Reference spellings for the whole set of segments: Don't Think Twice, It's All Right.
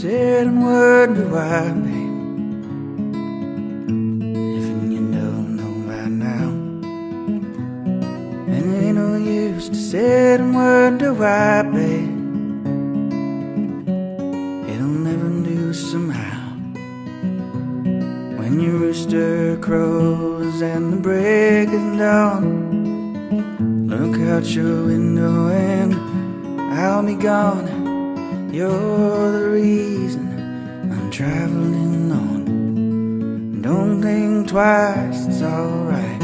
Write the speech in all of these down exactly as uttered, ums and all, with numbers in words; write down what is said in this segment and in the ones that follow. said and what do I mean? If you don't know by now, and it ain't no use to say and what do I pay? Somehow, when your rooster crows and the break is dawn, look out your window and I'll be gone. You're the reason I'm traveling on. Don't think twice, it's alright.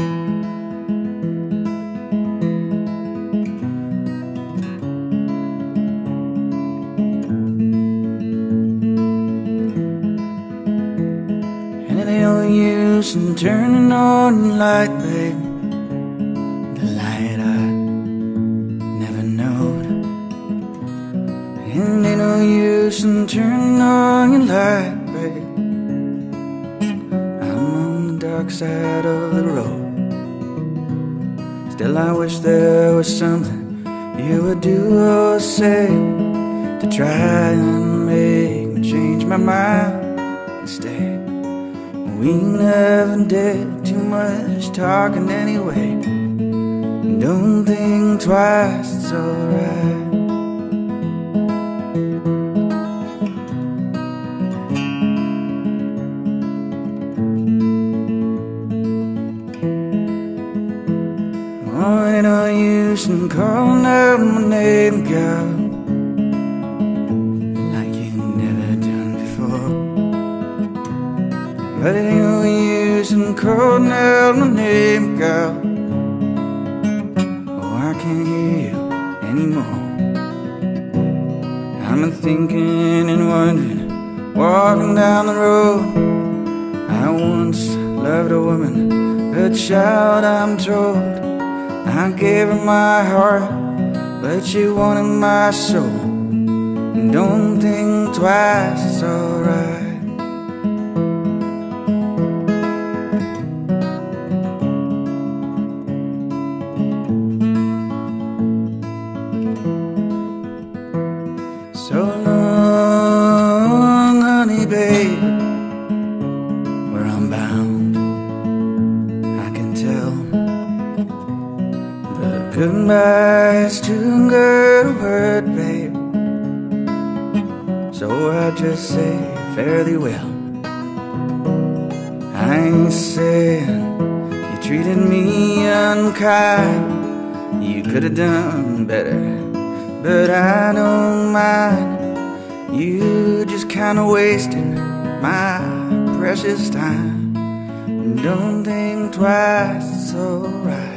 Use in turning on the light, babe, the light I never knowed. And ain't no use in turning on your light, babe. I'm on the dark side of the road. Still I wish there was something you would do or say to try and make me change my mind and stay. We never did too much talking anyway. Don't think twice, it's alright. Oh, ain't no use in calling out my name, girl. But it ain't no use in calling out my name, girl. Oh, I can't hear you anymore. I've been thinking and wondering, walking down the road. I once loved a woman, a child I'm told. I gave her my heart, but she wanted my soul. And don't think twice, it's alright. So long, honey, babe, where I'm bound, I can tell. But goodbye's too good a word, babe. So I just say fare thee well. I ain't saying you treated me unkind. You could have done better, but I don't mind. You just kinda wasting my precious time. Don't think twice, it's alright.